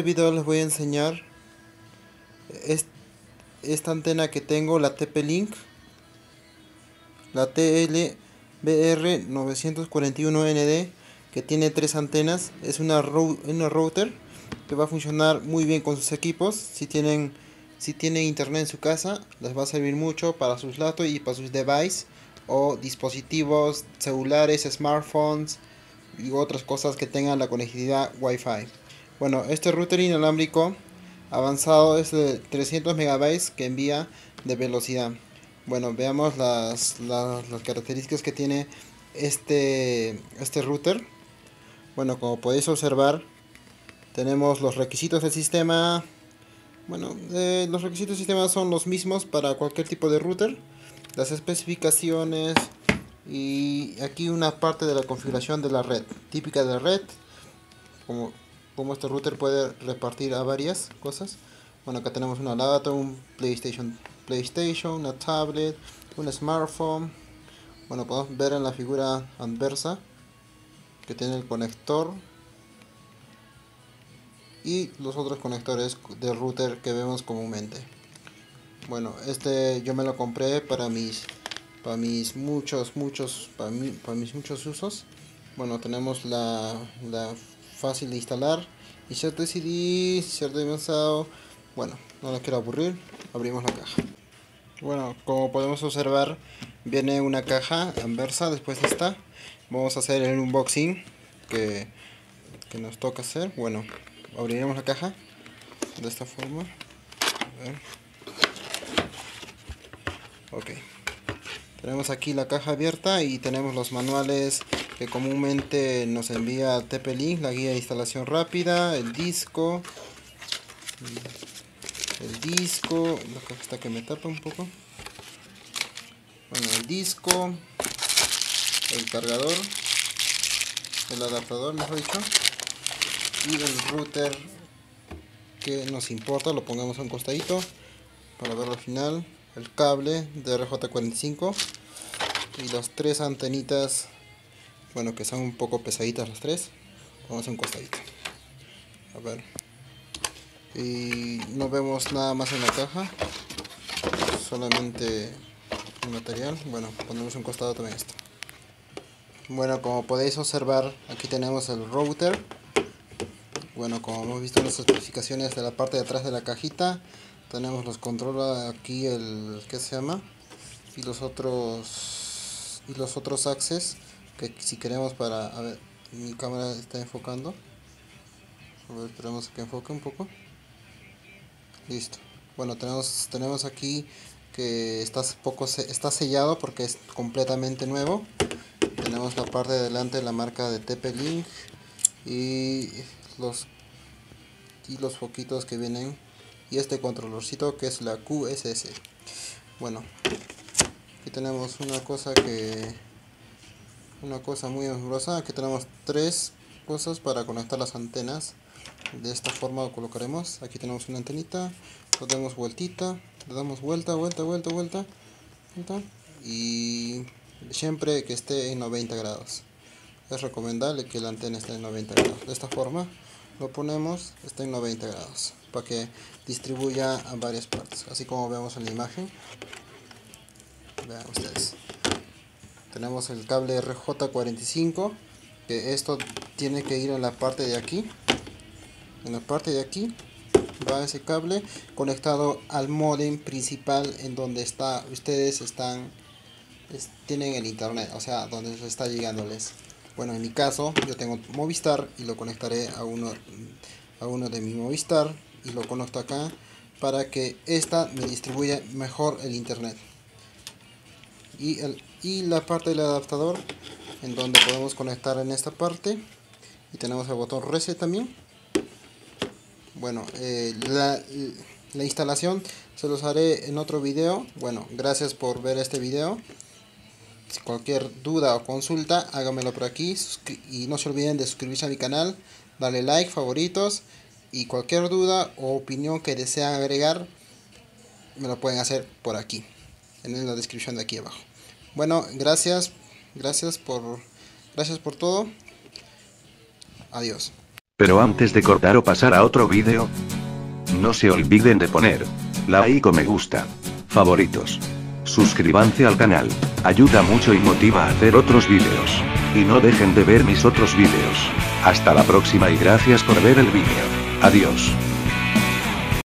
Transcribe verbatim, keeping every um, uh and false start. este video les voy a enseñar esta antena que tengo, la T P-Link, la T L W R nueve cuatro uno N D, que tiene tres antenas. Es una, una router que va a funcionar muy bien con sus equipos. Si tienen, si tienen internet en su casa, les va a servir mucho para sus laptops y para sus devices o dispositivos celulares, smartphones y otras cosas que tengan la conectividad Wi-Fi. Bueno, este router inalámbrico avanzado es de trescientos megabytes que envía de velocidad. Bueno, veamos las, las, las características que tiene este, este router. Bueno, como podéis observar, tenemos los requisitos del sistema. Bueno, eh, los requisitos del sistema son los mismos para cualquier tipo de router. Las especificaciones y aquí una parte de la configuración de la red, típica de la red, como, como este router puede repartir a varias cosas. Bueno, acá tenemos una laptop, un PlayStation, PlayStation, una tablet, un smartphone. Bueno, podemos ver en la figura adversa que tiene el conector y los otros conectores de router que vemos comúnmente. Bueno, este yo me lo compré para mis para mis muchos muchos para, mi, para mis muchos usos. Bueno, tenemos la, la fácil de instalar y cierto C D, cierto avanzado. Bueno, no les quiero aburrir, abrimos la caja. Bueno, como podemos observar, viene una caja anversa. Después de esta vamos a hacer el unboxing que, que nos toca hacer. Bueno, abriremos la caja de esta forma. A ver. Ok, tenemos aquí la caja abierta y tenemos los manuales que comúnmente nos envía T P-Link, la guía de instalación rápida, el disco, el disco, la caja está que me tapa un poco. Bueno, el disco, el cargador, el adaptador, mejor dicho, y el router que nos importa, lo pongamos a un costadito para verlo al final. El cable de R J cuarenta y cinco y las tres antenitas, bueno, que son un poco pesaditas las tres, vamos a un costadito, a ver. Y no vemos nada más en la caja, solamente el material. Bueno, ponemos un costado también esto. Bueno, como podéis observar, aquí tenemos el router. Bueno, como hemos visto en las especificaciones de la parte de atrás de la cajita, tenemos los controles aquí, el que se llama, y los otros y los otros access que si queremos para, a ver, mi cámara está enfocando, a ver, esperemos que enfoque un poco. Listo. Bueno, tenemos tenemos aquí que está poco está sellado porque es completamente nuevo. Tenemos la parte de delante de la marca de T P-Link y los y los foquitos que vienen. Y este controladorcito que es la Q S S. Bueno, aquí tenemos una cosa que una cosa muy asombrosa. Aquí tenemos tres cosas para conectar las antenas. De esta forma lo colocaremos. Aquí tenemos una antenita, lo damos vueltita, le damos vuelta, vuelta, vuelta, vuelta, vuelta, y siempre que esté en noventa grados. Es recomendable que la antena esté en noventa grados. De esta forma lo ponemos, está en noventa grados para que distribuya a varias partes, así como vemos en la imagen. Vean ustedes, tenemos el cable R J cuarenta y cinco, que esto tiene que ir en la parte de aquí. En la parte de aquí va ese cable conectado al módem principal, en donde está ustedes están es, tienen el internet, o sea, donde se está llegándoles. Bueno, en mi caso, yo tengo Movistar y lo conectaré a uno, a uno de mi Movistar y lo conecto acá para que esta me distribuya mejor el internet. Y, el, y la parte del adaptador, en donde podemos conectar en esta parte. Y tenemos el botón reset también. Bueno, eh, la, la instalación se los haré en otro video. Bueno, gracias por ver este video. Cualquier duda o consulta, hágamelo por aquí, y no se olviden de suscribirse a mi canal, darle like, favoritos, y cualquier duda o opinión que desean agregar me lo pueden hacer por aquí en la descripción de aquí abajo. Bueno, gracias gracias por gracias por todo. Adiós. Pero antes de cortar o pasar a otro vídeo, no se olviden de poner like o me gusta, favoritos, suscríbanse al canal, ayuda mucho y motiva a hacer otros vídeos. Y no dejen de ver mis otros vídeos. Hasta la próxima y gracias por ver el vídeo. Adiós.